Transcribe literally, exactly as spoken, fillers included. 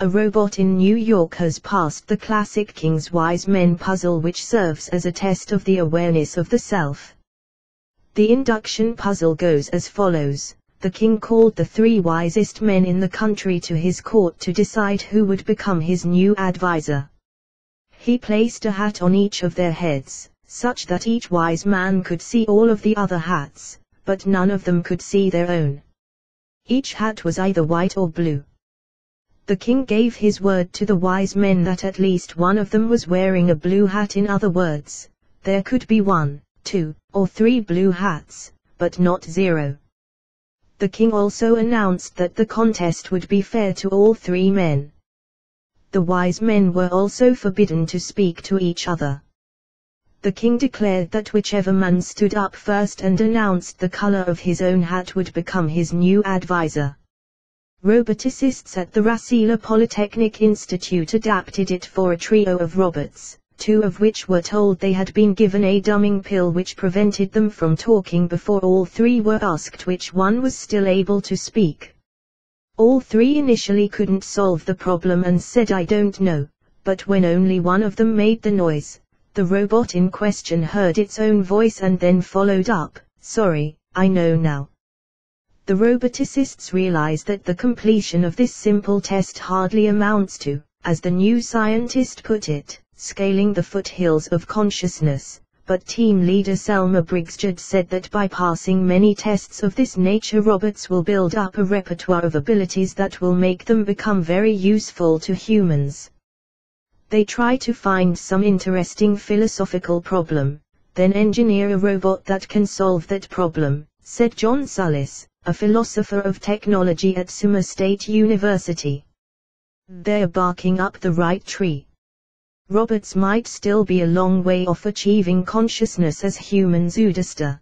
a robot in New York has passed the classic King's Wise Men puzzle, which serves as a test of the awareness of the self. The induction puzzle goes as follows. The king called the three wisest men in the country to his court to decide who would become his new advisor. He placed a hat on each of their heads, such that each wise man could see all of the other hats, but none of them could see their own. Each hat was either white or blue. The king gave his word to the wise men that at least one of them was wearing a blue hat. In other words, there could be one, two, or three blue hats, but not zero. The king also announced that the contest would be fair to all three men. The wise men were also forbidden to speak to each other. The king declared that whichever man stood up first and announced the color of his own hat would become his new advisor. Roboticists at the Rensselaer Polytechnic Institute adapted it for a trio of robots, two of which were told they had been given a dumbing pill which prevented them from talking before all three were asked which one was still able to speak. All three initially couldn't solve the problem and said, "I don't know," but when only one of them made the noise, the robot in question heard its own voice and then followed up, "Sorry, I know now." The roboticists realize that the completion of this simple test hardly amounts to, as the new scientist put it, scaling the foothills of consciousness, but team leader Selma Briggsjord said that by passing many tests of this nature, robots will build up a repertoire of abilities that will make them become very useful to humans. They try to find some interesting philosophical problem, then engineer a robot that can solve that problem, said John Sullis, a philosopher of technology at Summer State University. They're barking up the right tree. Robots might still be a long way off achieving consciousness as humans. Udasta.